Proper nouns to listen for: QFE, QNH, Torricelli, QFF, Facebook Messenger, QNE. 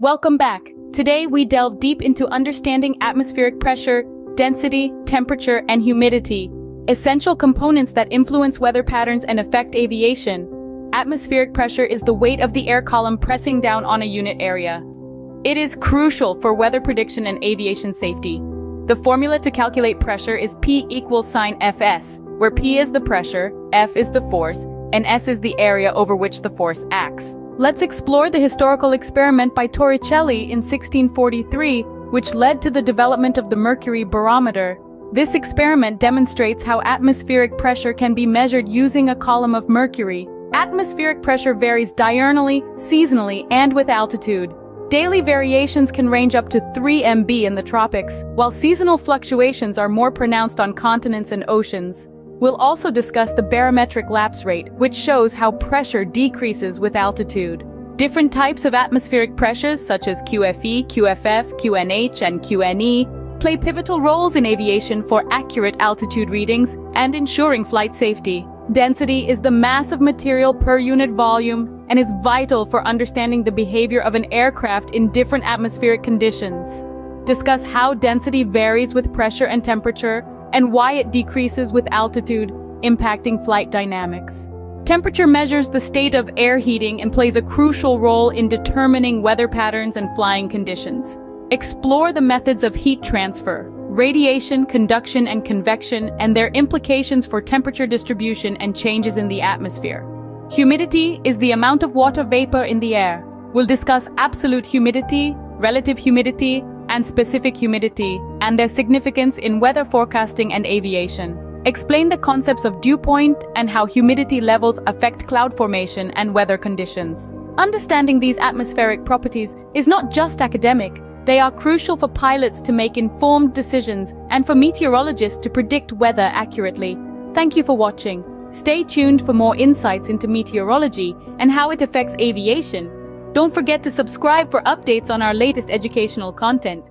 Welcome back. Today we delve deep into understanding atmospheric pressure, density, temperature, and humidity, essential components that influence weather patterns and affect aviation. Atmospheric pressure is the weight of the air column pressing down on a unit area. It is crucial for weather prediction and aviation safety. The formula to calculate pressure is P = Fs, where P is the pressure, F is the force, and S is the area over which the force acts. Let's explore the historical experiment by Torricelli in 1643, which led to the development of the mercury barometer. This experiment demonstrates how atmospheric pressure can be measured using a column of mercury. Atmospheric pressure varies diurnally, seasonally, and with altitude. Daily variations can range up to 3 mB in the tropics, while seasonal fluctuations are more pronounced on continents and oceans. We'll also discuss the barometric lapse rate, which shows how pressure decreases with altitude. Different types of atmospheric pressures, such as QFE, QFF, QNH, and QNE, play pivotal roles in aviation for accurate altitude readings and ensuring flight safety. Density is the mass of material per unit volume and is vital for understanding the behavior of an aircraft in different atmospheric conditions. Discuss how density varies with pressure and temperature, and why it decreases with altitude, impacting flight dynamics. Temperature measures the state of air heating and plays a crucial role in determining weather patterns and flying conditions. Explore the methods of heat transfer, radiation, conduction, and convection, and their implications for temperature distribution and changes in the atmosphere. Humidity is the amount of water vapor in the air. We'll discuss absolute humidity, relative humidity, and specific humidity, and their significance in weather forecasting and aviation. Explain the concepts of dew point and how humidity levels affect cloud formation and weather conditions. Understanding these atmospheric properties is not just academic. They are crucial for pilots to make informed decisions and for meteorologists to predict weather accurately. Thank you for watching. Stay tuned for more insights into meteorology and how it affects aviation. Don't forget to subscribe for updates on our latest educational content.